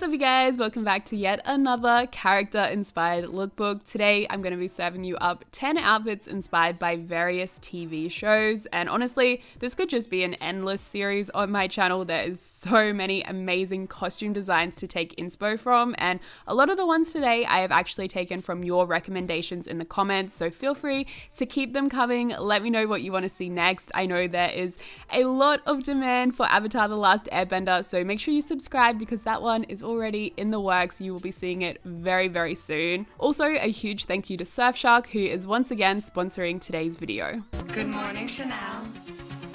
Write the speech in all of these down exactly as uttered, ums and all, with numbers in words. What's up, you guys? Welcome back to yet another character inspired lookbook. Today I'm going to be serving you up ten outfits inspired by various T V shows, and honestly this could just be an endless series on my channel. There is so many amazing costume designs to take inspo from, and a lot of the ones today I have actually taken from your recommendations in the comments, so feel free to keep them coming. Let me know what you want to see next. I know there is a lot of demand for Avatar: The Last Airbender, so make sure you subscribe because that one is already in the works. You will be seeing it very very soon. Also, a huge thank you to Surfshark, who is once again sponsoring today's video. Good morning, Chanel.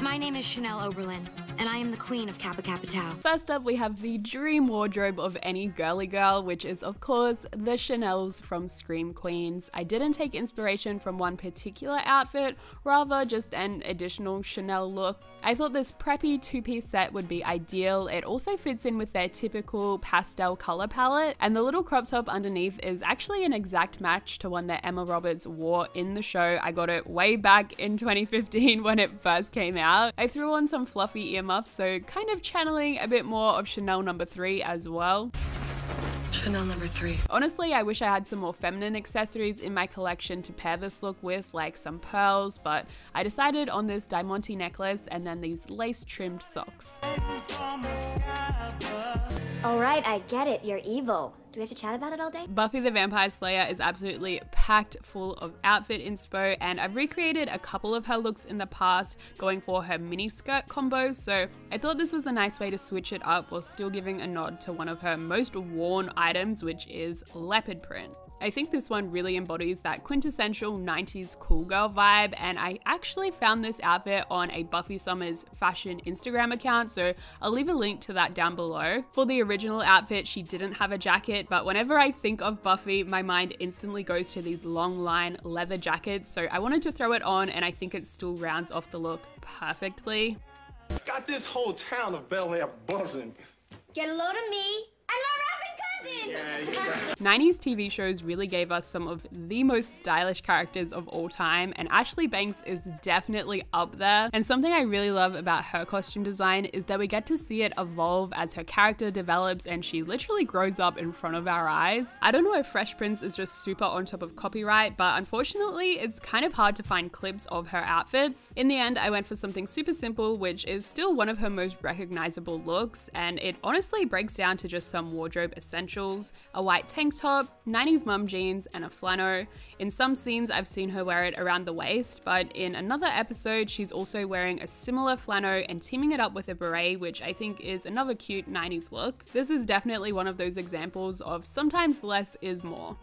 My name is Chanel Oberlin, and I am the queen of Kappa Kappa Tau. First up, we have the dream wardrobe of any girly girl, which is of course the Chanels from Scream Queens. I didn't take inspiration from one particular outfit, rather just an additional Chanel look. I thought this preppy two-piece set would be ideal. It also fits in with their typical pastel color palette, and the little crop top underneath is actually an exact match to one that Emma Roberts wore in the show. I got it way back in twenty fifteen when it first came out. I threw on some fluffy earmuffs, so kind of channeling a bit more of Chanel number three as well. Chanel number three. Honestly, I wish I had some more feminine accessories in my collection to pair this look with, like some pearls, but I decided on this diamante necklace and then these lace trimmed socks. All right, I get it. You're evil. Do we have to chat about it all day? Buffy the Vampire Slayer is absolutely packed full of outfit inspo, and I've recreated a couple of her looks in the past going for her mini skirt combo, so I thought this was a nice way to switch it up while still giving a nod to one of her most worn items, which is leopard print. I think this one really embodies that quintessential nineties cool girl vibe, and I actually found this outfit on a Buffy Summers fashion Instagram account, so I'll leave a link to that down below. For the original outfit, she didn't have a jacket, but whenever I think of Buffy, my mind instantly goes to these long line leather jackets, so I wanted to throw it on, and I think it still rounds off the look perfectly. Got this whole town of Bel Air buzzing. Get a load of me. Yeah, yeah. nineties T V shows really gave us some of the most stylish characters of all time, and Ashley Banks is definitely up there. And something I really love about her costume design is that we get to see it evolve as her character develops, and she literally grows up in front of our eyes. I don't know if Fresh Prince is just super on top of copyright, but unfortunately it's kind of hard to find clips of her outfits. In the end, I went for something super simple, which is still one of her most recognizable looks, and it honestly breaks down to just some wardrobe essentials. A white tank top, nineties mum jeans, and a flannel. In some scenes I've seen her wear it around the waist, but in another episode she's also wearing a similar flannel and teaming it up with a beret, which I think is another cute nineties look. This is definitely one of those examples of sometimes less is more.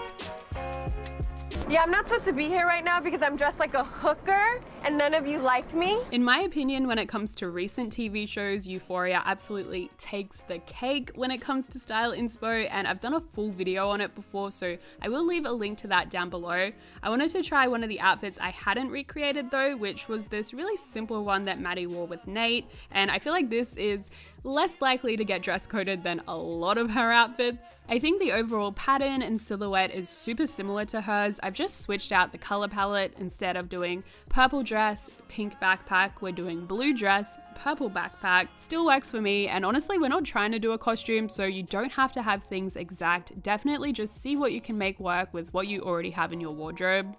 Yeah, I'm not supposed to be here right now because I'm dressed like a hooker and none of you like me. In my opinion, when it comes to recent T V shows, Euphoria absolutely takes the cake when it comes to style inspo, and I've done a full video on it before, so I will leave a link to that down below. I wanted to try one of the outfits I hadn't recreated though, which was this really simple one that Maddie wore with Nate, and I feel like this is less likely to get dress coded than a lot of her outfits. I think the overall pattern and silhouette is super similar to hers. I've just switched out the color palette. Instead of doing purple dress, pink backpack, we're doing blue dress, purple backpack. Still works for me, and honestly we're not trying to do a costume, so you don't have to have things exact. Definitely just see what you can make work with what you already have in your wardrobe.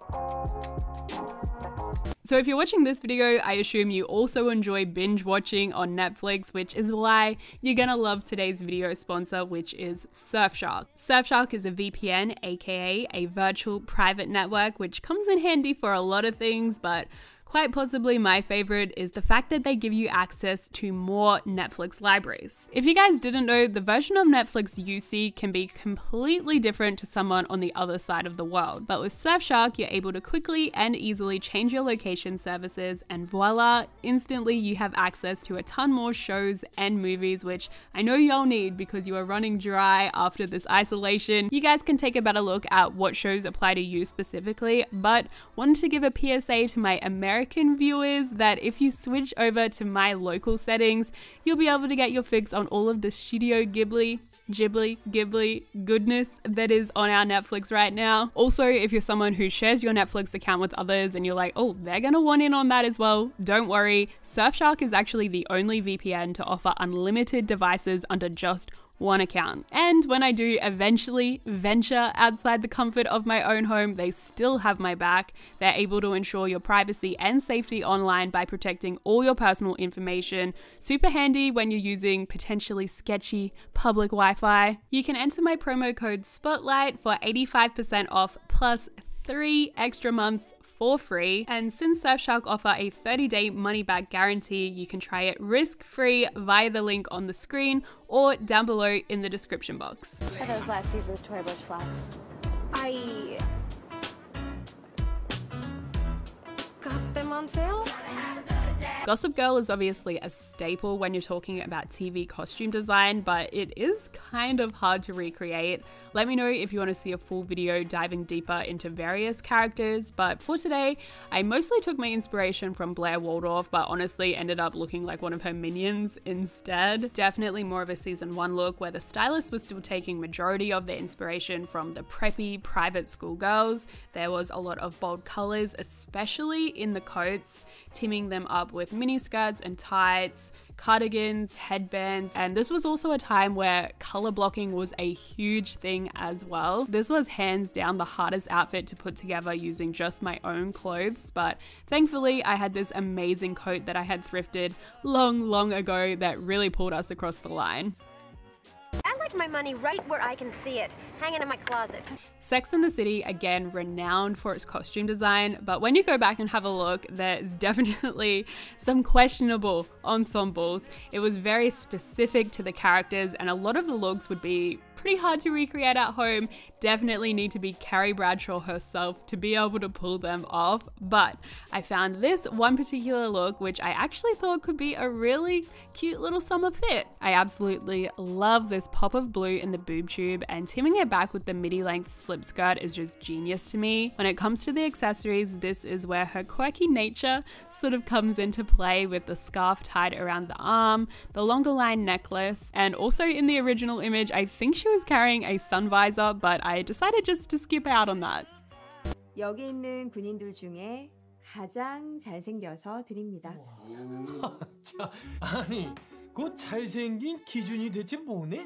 So if you're watching this video, I assume you also enjoy binge watching on Netflix, which is why you're gonna love today's video sponsor, which is Surfshark. Surfshark is a V P N, aka a virtual private network, which comes in handy for a lot of things, but quite possibly my favorite is the fact that they give you access to more Netflix libraries. If you guys didn't know, the version of Netflix you see can be completely different to someone on the other side of the world. But with Surfshark, you're able to quickly and easily change your location services, and voila, instantly you have access to a ton more shows and movies, which I know y'all need because you are running dry after this isolation. You guys can take a better look at what shows apply to you specifically, but wanted to give a P S A to my American viewers that if you switch over to my local settings, you'll be able to get your fix on all of the Studio Ghibli, Ghibli, Ghibli goodness that is on our Netflix right now. Also, if you're someone who shares your Netflix account with others and you're like, oh, they're gonna want in on that as well, don't worry. Surfshark is actually the only V P N to offer unlimited devices under just one account. And when I do eventually venture outside the comfort of my own home, they still have my back. They're able to ensure your privacy and safety online by protecting all your personal information. Super handy when you're using potentially sketchy public Wi-Fi. You can enter my promo code SPOTLIGHT for eighty-five percent off plus three extra months for free. And since Surfshark offer a thirty day money back guarantee, you can try it risk-free via the link on the screen or down below in the description box. Are those last season's Tory Burch flats? I got them on sale? Gossip Girl is obviously a staple when you're talking about T V costume design, but it is kind of hard to recreate. Let me know if you want to see a full video diving deeper into various characters, but for today, I mostly took my inspiration from Blair Waldorf, but honestly ended up looking like one of her minions instead. Definitely more of a season one look where the stylist was still taking majority of their inspiration from the preppy private school girls. There was a lot of bold colors, especially in the coats, teaming them up with mini skirts and tights, cardigans, headbands, and this was also a time where color blocking was a huge thing as well. This was hands down the hardest outfit to put together using just my own clothes, but thankfully I had this amazing coat that I had thrifted long, long ago that really pulled us across the line. I like my money right where I can see it, hanging in my closet. Sex and the City, again, renowned for its costume design, but when you go back and have a look, there's definitely some questionable ensembles. It was very specific to the characters, and a lot of the looks would be pretty hard to recreate at home. Definitely need to be Carrie Bradshaw herself to be able to pull them off, but I found this one particular look which I actually thought could be a really cute little summer fit. I absolutely love this pop of blue in the boob tube, and teaming it back with the midi-length slip skirt is just genius to me. When it comes to the accessories, this is where her quirky nature sort of comes into play, with the scarf tied around the arm, the longer line necklace, and also in the original image I think she She was carrying a sun visor, but I decided just to skip out on that. 여기 있는 군인들 중에 가장 잘생겨서 드립니다. 아니, 그 잘생긴 기준이 대체 뭐네?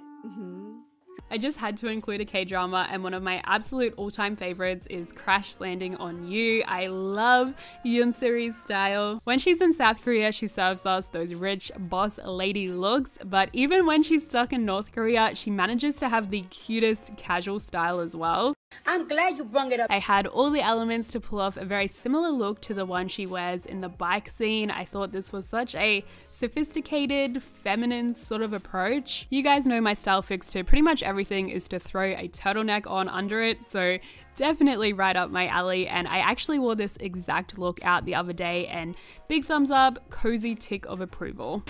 I just had to include a K-drama, and one of my absolute all-time favorites is Crash Landing on You. I love Yoon-siri's style. When she's in South Korea, she serves us those rich boss lady looks, but even when she's stuck in North Korea, she manages to have the cutest casual style as well. I'm glad you brought it up. I had all the elements to pull off a very similar look to the one she wears in the bike scene. I thought this was such a sophisticated, feminine sort of approach. You guys know my style fix to pretty much everything is to throw a turtleneck on under it, so definitely right up my alley. And I actually wore this exact look out the other day, and big thumbs up, cozy tick of approval.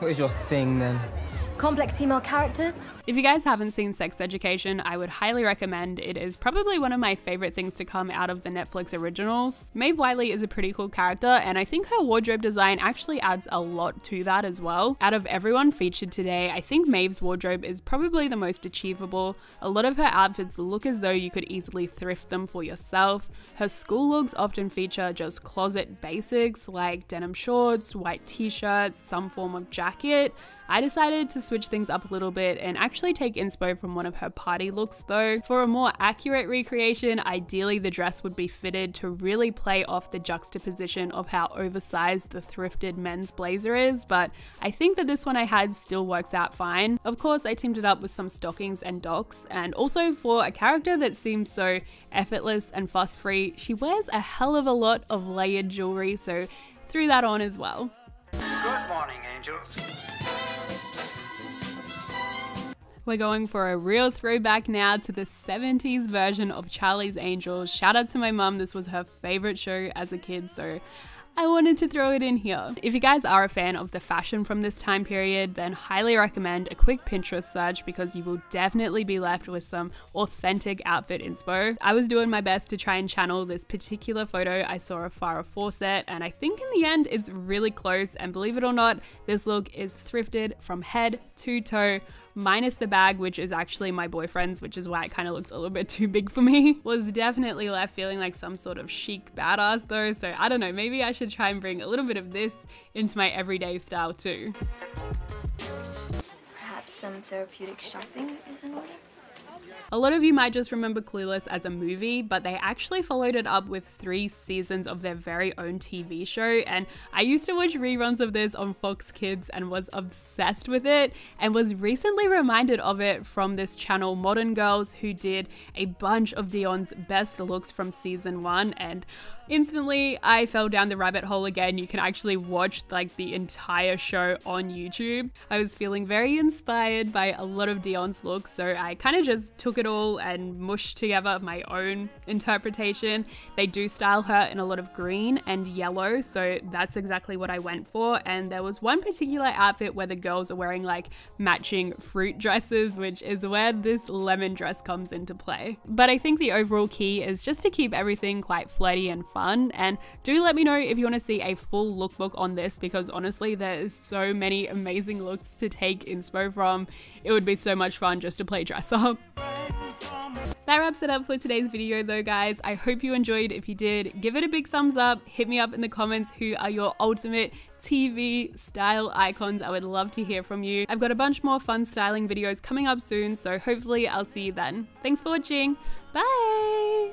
What is your thing then? Complex female characters. If you guys haven't seen Sex Education, I would highly recommend. It is probably one of my favorite things to come out of the Netflix originals. Maeve Wiley is a pretty cool character, and I think her wardrobe design actually adds a lot to that as well. Out of everyone featured today, I think Maeve's wardrobe is probably the most achievable. A lot of her outfits look as though you could easily thrift them for yourself. Her school looks often feature just closet basics like denim shorts, white t-shirts, some form of jacket. I decided to switch things up a little bit and actually Actually take inspo from one of her party looks though. For a more accurate recreation, ideally the dress would be fitted to really play off the juxtaposition of how oversized the thrifted men's blazer is, but I think that this one I had still works out fine. Of course, I teamed it up with some stockings and docks, and also for a character that seems so effortless and fuss-free, she wears a hell of a lot of layered jewelry, so threw that on as well. Good morning, angels. We're going for a real throwback now to the seventies version of Charlie's Angels. Shout out to my mum, this was her favorite show as a kid, so I wanted to throw it in here. If you guys are a fan of the fashion from this time period, then highly recommend a quick Pinterest search, because you will definitely be left with some authentic outfit inspo. I was doing my best to try and channel this particular photo I saw of Farrah Fawcett, and I think in the end it's really close, and believe it or not, this look is thrifted from head to toe, minus the bag, which is actually my boyfriend's, which is why it kind of looks a little bit too big for me. Was definitely left feeling like some sort of chic badass though, so I don't know, maybe I should try and bring a little bit of this into my everyday style too. some therapeutic shopping is in order. A lot of you might just remember Clueless as a movie, but they actually followed it up with three seasons of their very own T V show, and I used to watch reruns of this on Fox Kids and was obsessed with it, and was recently reminded of it from this channel Modern Girls, who did a bunch of Dion's best looks from season one, and instantly I fell down the rabbit hole again. You can actually watch like the entire show on YouTube. I was feeling very inspired by a lot of Dion's looks, so I kind of just took it all and mushed together my own interpretation. They do style her in a lot of green and yellow, so that's exactly what I went for. And there was one particular outfit where the girls are wearing like matching fruit dresses, which is where this lemon dress comes into play. But I think the overall key is just to keep everything quite flirty and fun, and do let me know if you want to see a full lookbook on this, because honestly there is so many amazing looks to take inspo from. It would be so much fun just to play dress up. That wraps it up for today's video though, guys. I hope you enjoyed. If you did, give it a big thumbs up. Hit me up in the comments who are your ultimate T V style icons. I would love to hear from you. I've got a bunch more fun styling videos coming up soon, so hopefully I'll see you then. Thanks for watching. Bye!